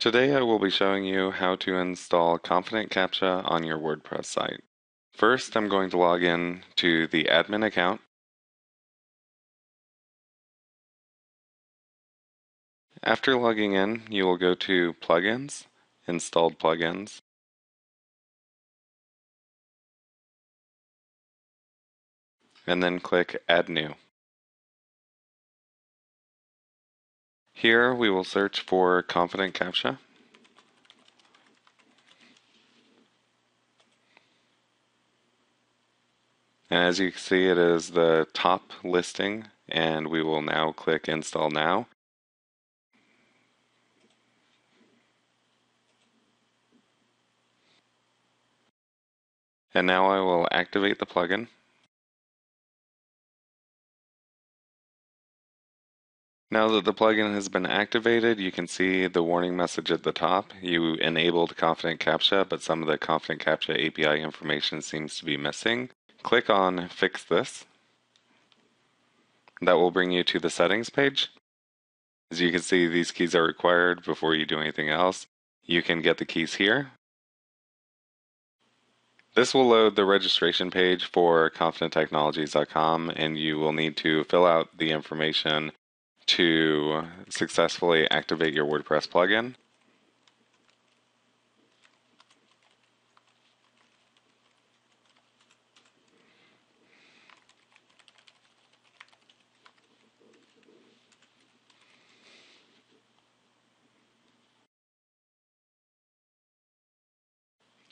Today I will be showing you how to install Confident CAPTCHA on your WordPress site. First, I'm going to log in to the admin account. After logging in, you will go to Plugins, Installed Plugins. And then click Add New. Here we will search for Confident CAPTCHA. And as you can see, it is the top listing, and we will now click Install Now. And now I will activate the plugin. Now that the plugin has been activated, you can see the warning message at the top. You enabled Confident CAPTCHA, but some of the Confident CAPTCHA API information seems to be missing. Click on Fix This. That will bring you to the settings page. As you can see, these keys are required before you do anything else. You can get the keys here. This will load the registration page for ConfidentTechnologies.com, and you will need to fill out the information to successfully activate your WordPress plugin.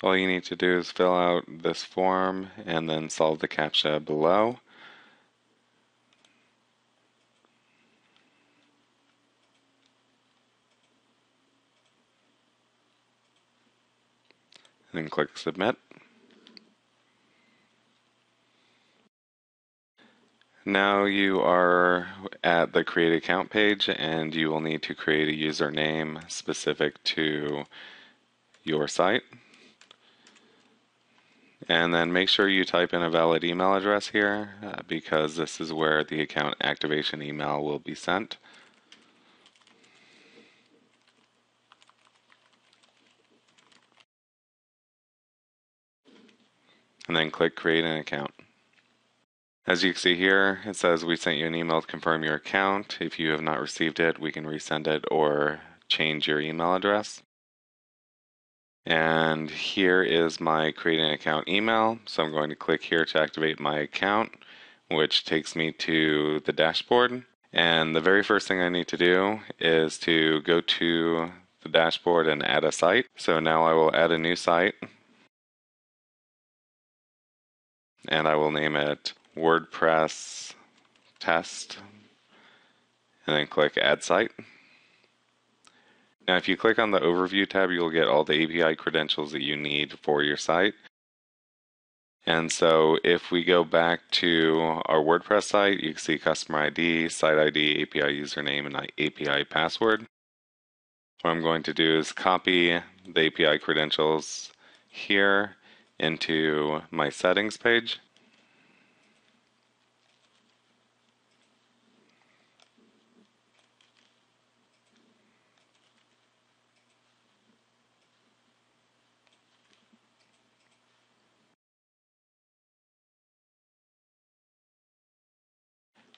All you need to do is fill out this form and then solve the CAPTCHA below. And then click Submit. Now you are at the Create Account page, and you will need to create a username specific to your site. And then make sure you type in a valid email address here, because this is where the account activation email will be sent. And then click Create an Account. As you can see here, it says we sent you an email to confirm your account. If you have not received it, we can resend it or change your email address. And here is my Create an Account email. So I'm going to click here to activate my account, which takes me to the dashboard. And the very first thing I need to do is to go to the dashboard and add a site. So now I will add a new site. And I will name it WordPress Test, and then click Add Site. Now if you click on the Overview tab, you'll get all the API credentials that you need for your site. And so if we go back to our WordPress site, you can see Customer ID, Site ID, API Username, and API Password. What I'm going to do is copy the API credentials here into my settings page.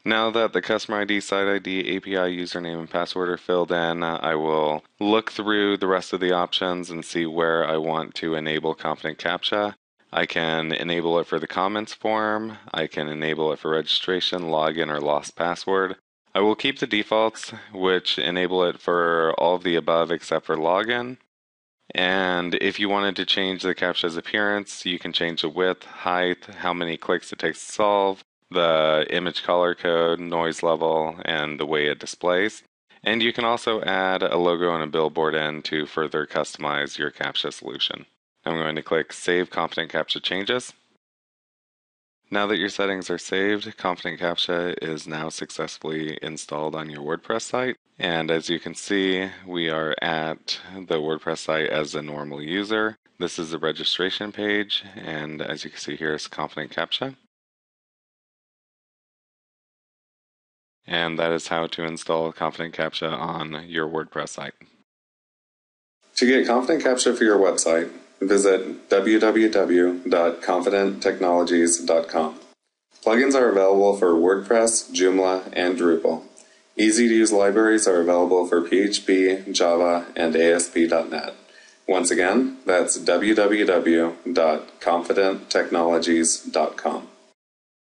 Now that the customer ID, site ID, API username, and password are filled in, I will look through the rest of the options and see where I want to enable Confident CAPTCHA. I can enable it for the comments form, I can enable it for registration, login, or lost password. I will keep the defaults, which enable it for all of the above except for login. And if you wanted to change the CAPTCHA's appearance, you can change the width, height, how many clicks it takes to solve, the image color code, noise level, and the way it displays. And you can also add a logo and a billboard in to further customize your CAPTCHA solution. I'm going to click Save Confident CAPTCHA Changes. Now that your settings are saved, Confident CAPTCHA is now successfully installed on your WordPress site. And as you can see, we are at the WordPress site as a normal user. This is the registration page, and as you can see here is Confident CAPTCHA. And that is how to install Confident CAPTCHA on your WordPress site. To get Confident CAPTCHA for your website, visit www.ConfidentTechnologies.com. Plugins are available for WordPress, Joomla, and Drupal. Easy-to-use libraries are available for PHP, Java, and ASP.NET. Once again, that's www.ConfidentTechnologies.com.